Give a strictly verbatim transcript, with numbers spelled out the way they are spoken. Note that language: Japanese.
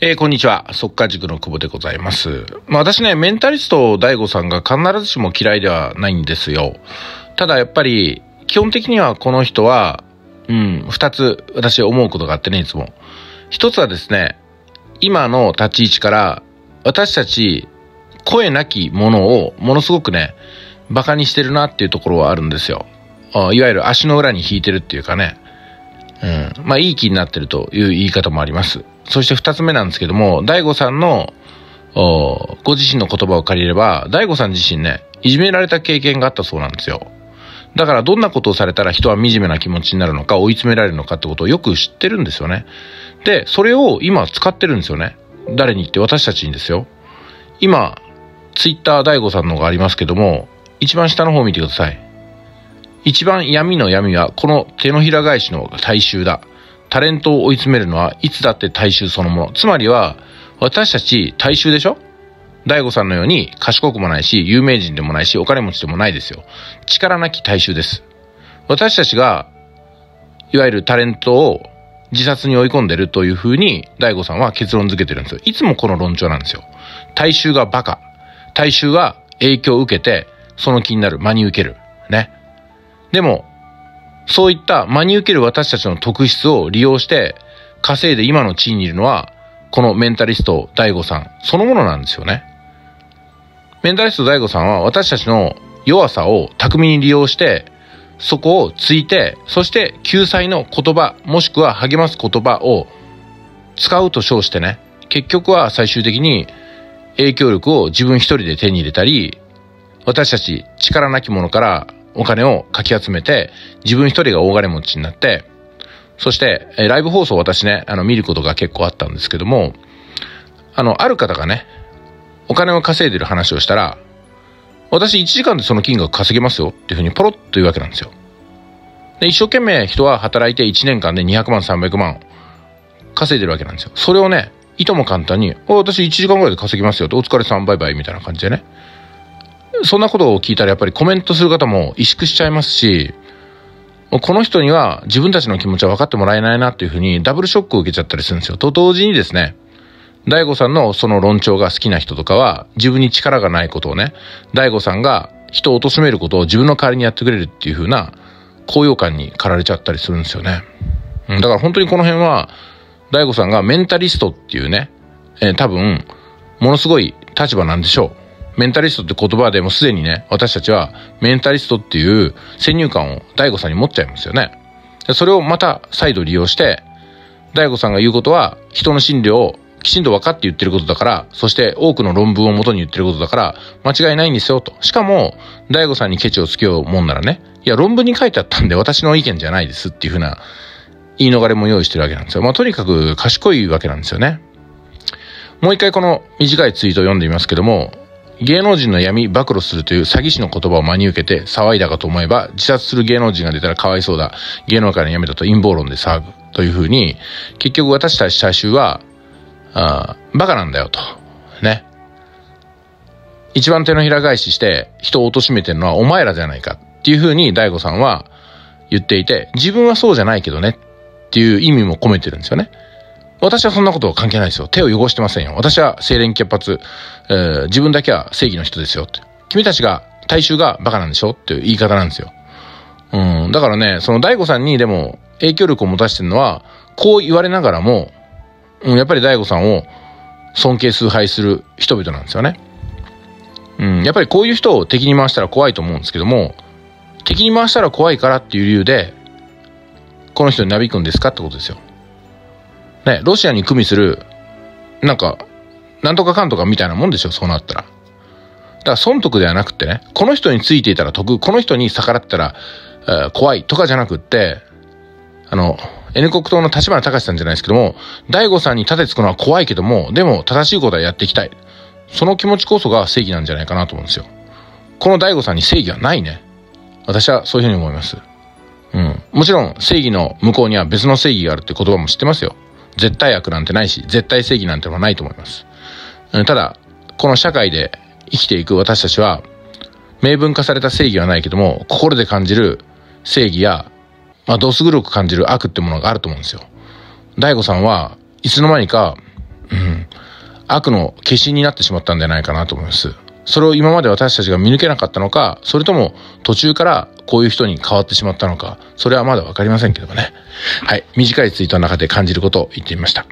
えー、こんにちは。速稼塾の久保でございます。まあ、私ね、メンタリスト DaiGo さんが必ずしも嫌いではないんですよ。ただやっぱり、基本的にはこの人は、うん、二つ私思うことがあってね、いつも。一つはですね、今の立ち位置から、私たち、声なきものをものすごくね、馬鹿にしてるなっていうところはあるんですよ。あ、いわゆる足の裏に引いてるっていうかね。うん、まあ、いい気になってるという言い方もあります。そして二つ目なんですけども、DaiGoさんのご自身の言葉を借りれば、DaiGoさん自身ね、いじめられた経験があったそうなんですよ。だからどんなことをされたら人は惨めな気持ちになるのか、追い詰められるのかってことをよく知ってるんですよね。で、それを今使ってるんですよね。誰に言って、私たちにですよ。今、Twitter DaiGoさんのがありますけども、一番下の方見てください。一番闇の闇はこの手のひら返しの大衆だ。タレントを追い詰めるのはいつだって大衆そのもの。つまりは私たち大衆でしょ。DaiGoさんのように賢くもないし、有名人でもないし、お金持ちでもないですよ。力なき大衆です。私たちがいわゆるタレントを自殺に追い込んでるというふうにDaiGoさんは結論付けてるんですよ。いつもこの論調なんですよ。大衆がバカ。大衆が影響を受けてその気になる。真に受ける。ね。でも、そういった真に受ける私たちの特質を利用して稼いで今の地位にいるのは、このメンタリスト DaiGo さんそのものなんですよね。メンタリスト DaiGo さんは私たちの弱さを巧みに利用して、そこをついて、そして救済の言葉、もしくは励ます言葉を使うと称してね、結局は最終的に影響力を自分一人で手に入れたり、私たち力なき者からお金をかき集めて、自分一人が大金持ちになって、そして、えー、ライブ放送を私ね、あの、見ることが結構あったんですけども、あの、ある方がね、お金を稼いでる話をしたら、私いちじかんでその金額稼げますよっていうふうにポロッと言うわけなんですよ。で、一生懸命人は働いていちねんかんでにひゃくまん、さんびゃくまん稼いでるわけなんですよ。それをね、いとも簡単に、私いちじかんぐらいで稼ぎますよって、お疲れさんバイバイみたいな感じでね、そんなことを聞いたらやっぱりコメントする方も萎縮しちゃいますし、この人には自分たちの気持ちは分かってもらえないなっていうふうにダブルショックを受けちゃったりするんですよ。と同時にですね、DaiGoさんのその論調が好きな人とかは、自分に力がないことをね、DaiGoさんが人を貶めることを自分の代わりにやってくれるっていうふうな高揚感に駆られちゃったりするんですよね。だから本当にこの辺は、DaiGoさんがメンタリストっていうね、えー、多分、ものすごい立場なんでしょう。メンタリストって言葉でもすでにね、私たちはメンタリストっていう先入観を DaiGo さんに持っちゃいますよね。それをまた再度利用して、DaiGo さんが言うことは人の心理をきちんと分かって言ってることだから、そして多くの論文を元に言ってることだから、間違いないんですよと。しかも、DaiGo さんにケチをつけようもんならね、いや論文に書いてあったんで私の意見じゃないですっていうふうな言い逃れも用意してるわけなんですよ。まあとにかく賢いわけなんですよね。もう一回この短いツイートを読んでみますけども、芸能人の闇暴露するという詐欺師の言葉を真に受けて騒いだかと思えば、自殺する芸能人が出たらかわいそうだ。芸能界の闇だと陰謀論で騒ぐ。というふうに、結局私たち大衆は、ああ、バカなんだよと。ね。一番手のひら返しして人を貶めてるのはお前らじゃないか。っていうふうに DaiGo さんは言っていて、自分はそうじゃないけどね。っていう意味も込めてるんですよね。私はそんなこと関係ないですよ。手を汚してませんよ。私は清廉潔白、えー、自分だけは正義の人ですよって。君たちが、大衆がバカなんでしょっていう言い方なんですよ。うん。だからね、その DaiGo さんにでも影響力を持たせてるのは、こう言われながらも、うん、やっぱり DaiGo さんを尊敬崇拝する人々なんですよね。うん。やっぱりこういう人を敵に回したら怖いと思うんですけども、敵に回したら怖いからっていう理由で、この人になびくんですかってことですよ。ね、ロシアに組みする、なんか、なんとかかんとかみたいなもんでしょ、そうなったら。だから損得ではなくってね、この人についていたら得、この人に逆らったら、えー、怖いとかじゃなくって、あの、N 国党の立花隆さんじゃないですけども、DaiGoさんに盾つくのは怖いけども、でも正しいことはやっていきたい。その気持ちこそが正義なんじゃないかなと思うんですよ。この DaiGoさんに正義はないね。私はそういうふうに思います。うん。もちろん、正義の向こうには別の正義があるって言葉も知ってますよ。絶対悪なんてないし、絶対正義なんてのはないと思います。ただ、この社会で生きていく私たちは、明文化された正義はないけども、心で感じる正義や、まあ、どす黒く感じる悪ってものがあると思うんですよ。DaiGoさんはいつの間にか、うん、悪の化身になってしまったんじゃないかなと思います。それを今まで私たちが見抜けなかったのか、それとも途中からこういう人に変わってしまったのか、それはまだわかりませんけどもね。はい、短いツイートの中で感じることを言ってみました。